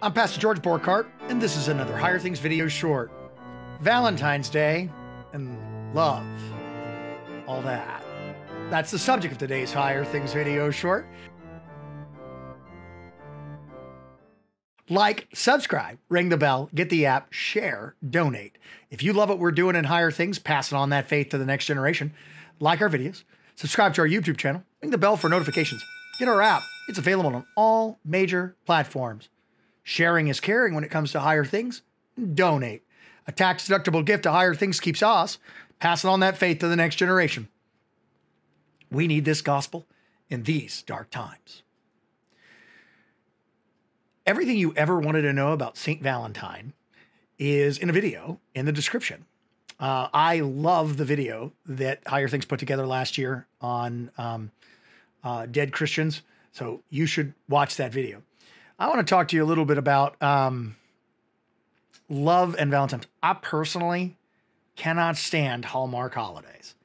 I'm Pastor George Borghardt, and this is another Higher Things video short. Valentine's Day and love, all that. That's the subject of today's Higher Things video short. Like, subscribe, ring the bell, get the app, share, donate. If you love what we're doing in Higher Things, passing on that faith to the next generation, like our videos, subscribe to our YouTube channel, ring the bell for notifications, get our app. It's available on all major platforms. Sharing is caring when it comes to Higher Things. Donate. A tax-deductible gift to Higher Things keeps us passing on that faith to the next generation. We need this gospel in these dark times. Everything you ever wanted to know about St. Valentine is in a video in the description. I love the video that Higher Things put together last year on dead Christians, so you should watch that video. I want to talk to you a little bit about love and Valentine's. I personally cannot stand Hallmark holidays.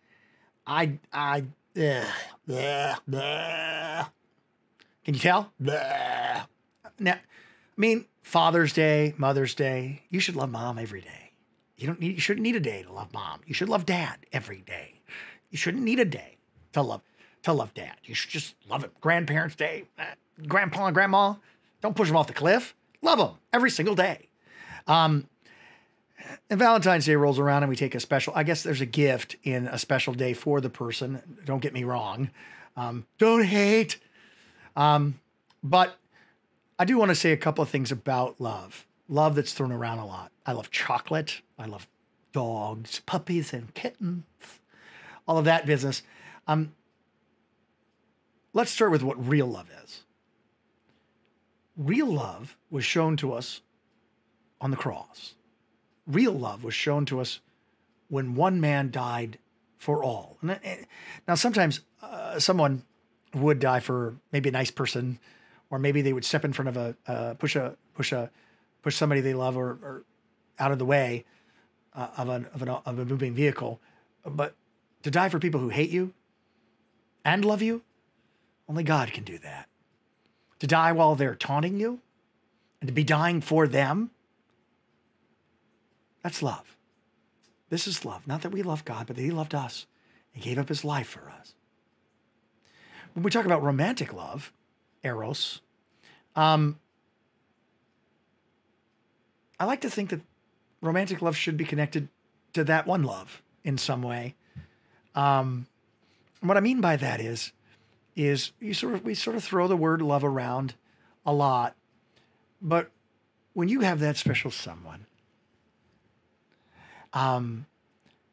Can you tell? Bleh. Now, I mean, Father's Day, Mother's Day, you should love mom every day. You shouldn't need a day to love mom. You should love dad every day. You shouldn't need a day to love dad. You should just love him. Grandparents' Day, grandpa and grandma, don't push them off the cliff. Love them every single day. And Valentine's Day rolls around and we take a special, I guess there's a gift in a special day for the person. Don't get me wrong. Don't hate. But I do want to say a couple of things about love. Love that's thrown around a lot. I love chocolate. I love dogs, puppies and kittens, all of that business. Let's start with what real love is. Real love was shown to us on the cross. Real love was shown to us when one man died for all. Now, sometimes someone would die for maybe a nice person, or maybe they would step in front of push somebody they love or out of the way of a moving vehicle. But to die for people who hate you and love you, only God can do that. To die while they're taunting you and to be dying for them, that's love. This is love. Not that we love God, but that he loved us and gave up his life for us. When we talk about romantic love, eros, I like to think that romantic love should be connected to that one love in some way. What I mean by that is we sort of throw the word love around a lot, but when you have that special someone, and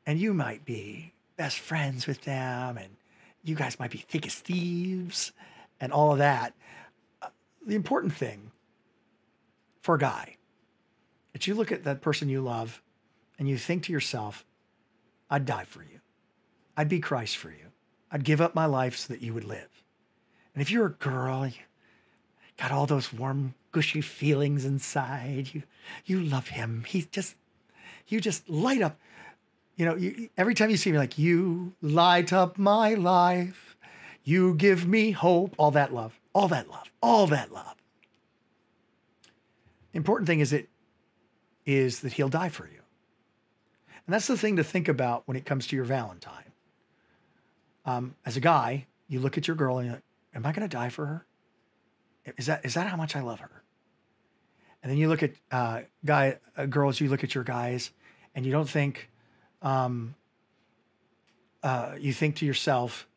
you might be best friends with them, and you guys might be thick as thieves and all of that. The important thing for a guy, that you look at that person you love and you think to yourself, I'd die for you. I'd be Christ for you. I'd give up my life so that you would live. And if you're a girl, you got all those warm, gushy feelings inside. You love him. He's just, you just light up, you know, every time you see me, like, you light up my life. You give me hope. All that love, all that love, all that love. The important thing is that he'll die for you. And that's the thing to think about when it comes to your Valentine. As a guy, you look at your girl and you're like, am I going to die for her? Is that how much I love her? And then you look at girls, you look at your guys, and you don't think, you think to yourself,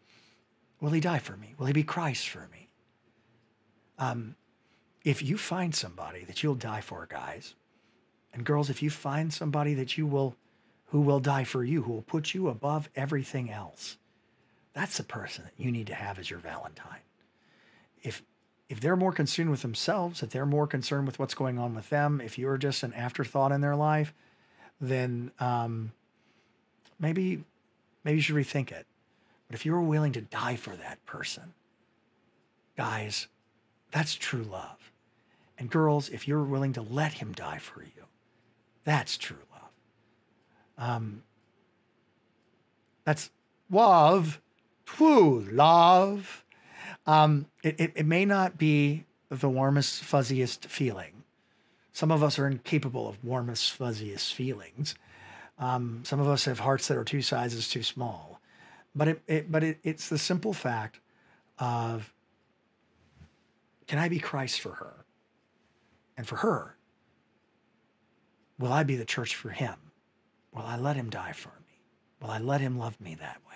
will he die for me? Will he be Christ for me? If you find somebody that you'll die for, guys, and girls, if you find somebody that who will die for you, who will put you above everything else, that's the person that you need to have as your Valentine. If they're more consumed with themselves, if they're more concerned with what's going on with them, if you're just an afterthought in their life, then maybe you should rethink it. But if you're willing to die for that person, guys, that's true love. And girls, if you're willing to let him die for you, that's true love. That's love, true love. It may not be the warmest, fuzziest feeling, Some of us are incapable of warmest, fuzziest feelings. Some of us have hearts that are two sizes too small. But it's the simple fact of, can I be Christ for her? And for her, will I be the church for him? Will I let him die for me? Will I let him love me that way?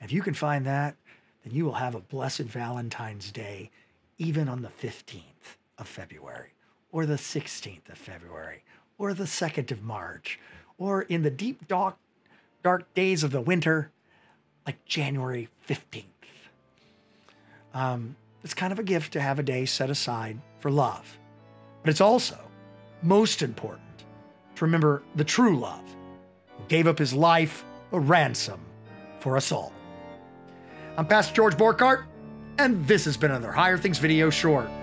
If you can find that, then you will have a blessed Valentine's Day, even on the 15th of February, or the 16th of February, or the 2nd of March, or in the deep, dark days of the winter, like January 15th. It's kind of a gift to have a day set aside for love. But it's also most important to remember the true love who gave up his life a ransom for us all. I'm Pastor George Borghardt, and this has been another Higher Things video short.